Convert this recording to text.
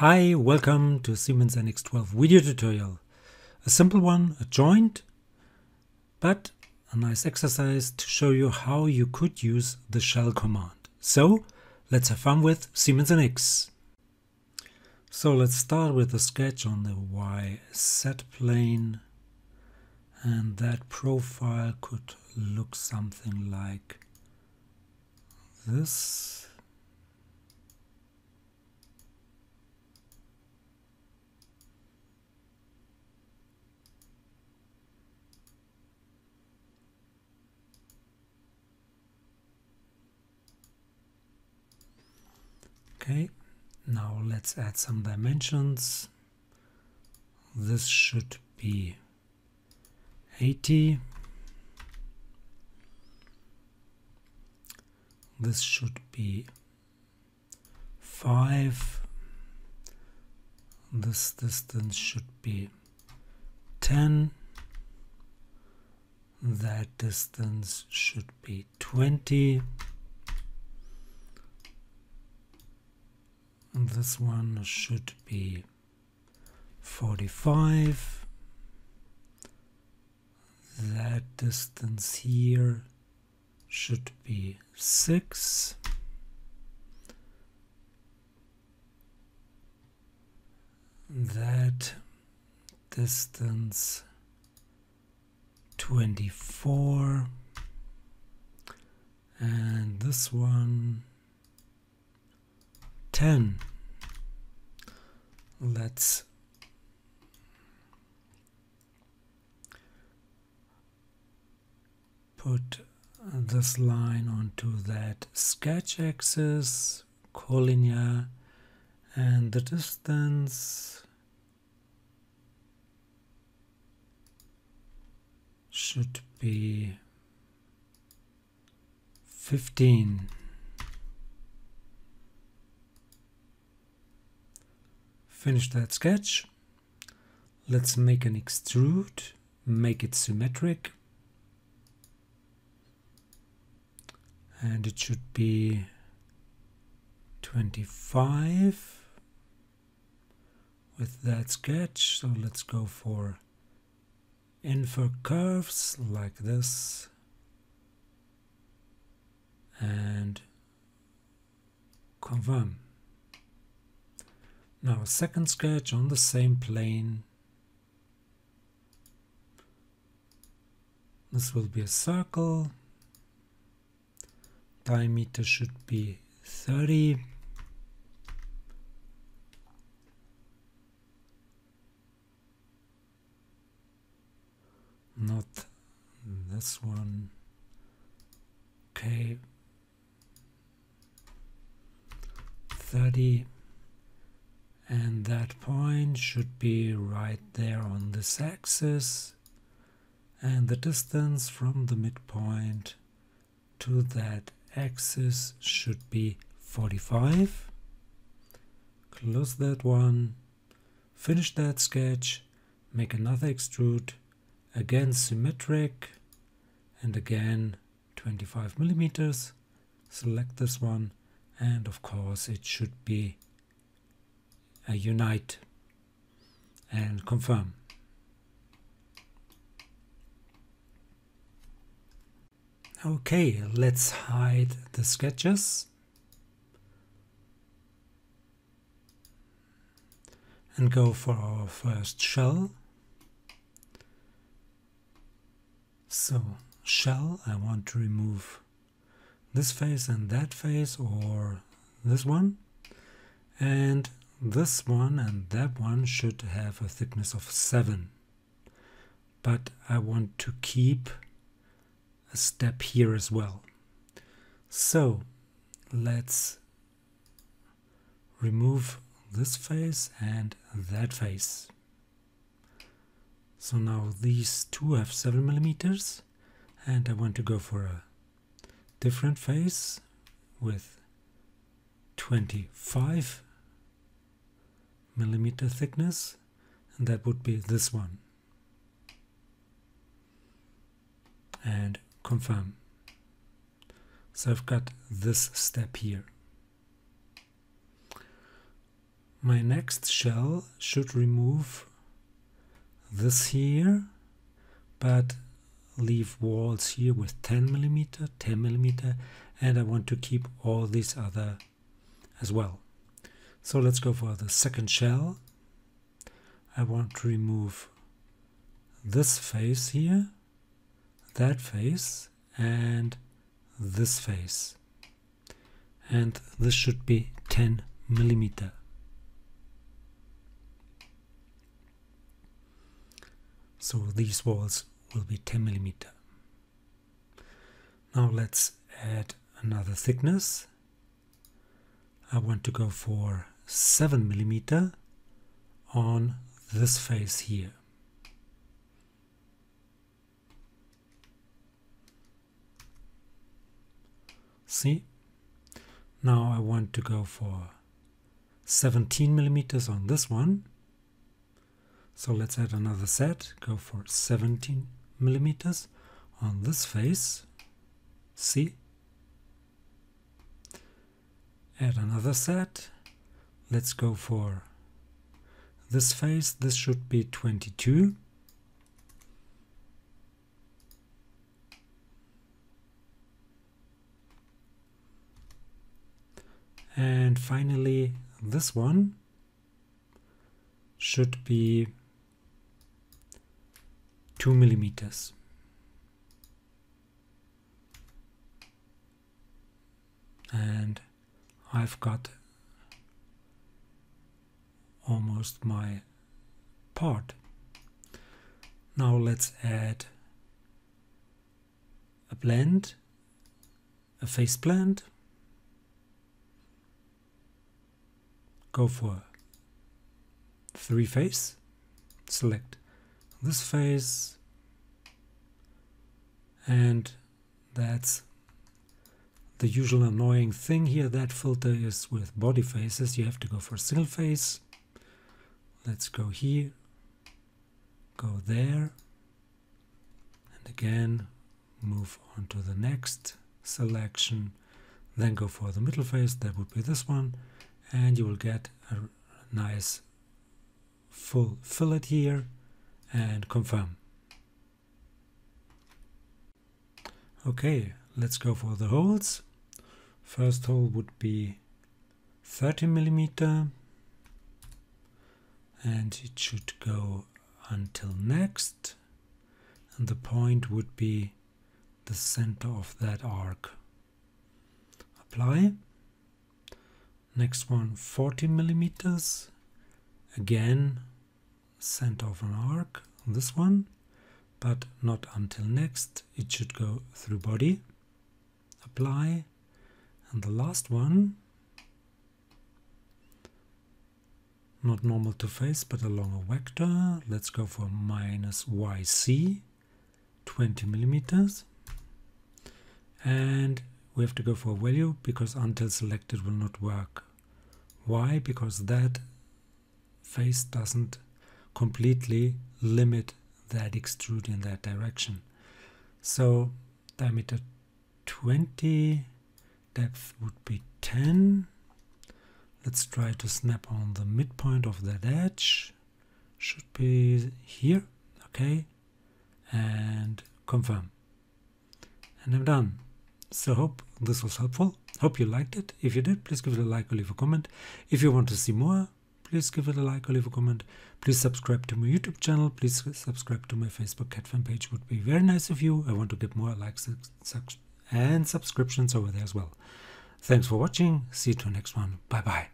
Hi, welcome to Siemens NX 12 video tutorial. A simple one, a joint, but a nice exercise to show you how you could use the shell command. So let's have fun with Siemens NX. So let's start with a sketch on the YZ plane, and that profile could look something like this. Okay, now let's add some dimensions. This should be 80. This should be 5. This distance should be 10. That distance should be 20. This one should be 45. That distance here should be 6. That distance 24. And this one 10. Let's put this line onto that sketch axis, collinear, and the distance should be 15. Finish that sketch. Let's make an extrude, make it symmetric, and it should be 25 with that sketch. So let's go for infer curves like this and confirm. Now a second sketch on the same plane. This will be a circle. Diameter should be 30. Not this one. Okay. 30. And that point should be right there on this axis, and the distance from the midpoint to that axis should be 45. Close that one, finish that sketch, make another extrude, again symmetric, and again 25 millimeters. Select this one, and of course it should be unite, and confirm. Okay, let's hide the sketches and go for our first shell. So shell, I want to remove this face and that face, or this one and this one and that one should have a thickness of 7, but I want to keep a step here as well. So let's remove this face and that face. So now these two have 7 millimeters, and I want to go for a different face with 25 millimeter thickness, and that would be this one, and confirm. So I've got this step here. My next shell should remove this here, but leave walls here with 10mm, 10mm, and I want to keep all these other as well. So let's go for the second shell. I want to remove this face here, that face, and this face. And this should be 10mm. So these walls will be 10mm. Now let's add another thickness. I want to go for 7mm on this face here. See? Now I want to go for 17mm on this one. So let's add another set, go for 17mm on this face, see? Add another set, let's go for this face, this should be 22. And finally this one should be 2mm. And I've got almost my part. Now let's add a blend, a face blend. Go for three face, select this face, and that's the usual annoying thing here. That filter is with body faces, you have to go for single face. Let's go here, go there, and again move on to the next selection, then go for the middle face, that would be this one, and you will get a nice full fillet here, and confirm. Okay, let's go for the holes. First hole would be 30mm, and it should go until next, and the point would be the center of that arc. Apply. Next one, 40mm, again center of an arc, this one, but not until next, it should go through body. Apply. And the last one, not normal to face but along a vector, let's go for minus YC, 20mm, and we have to go for a value because until selected will not work. Why? Because that face doesn't completely limit that extrude in that direction. So diameter 20, depth would be 10. Let's try to snap on the midpoint of that edge. Should be here. Okay. And confirm. And I'm done. So hope this was helpful. Hope you liked it. If you did, please give it a like or leave a comment. If you want to see more, please give it a like or leave a comment. Please subscribe to my YouTube channel. Please subscribe to my Facebook cat fan page. It would be very nice of you. I want to get more likes and subscriptions over there as well. Thanks for watching. See you to the next one. Bye bye.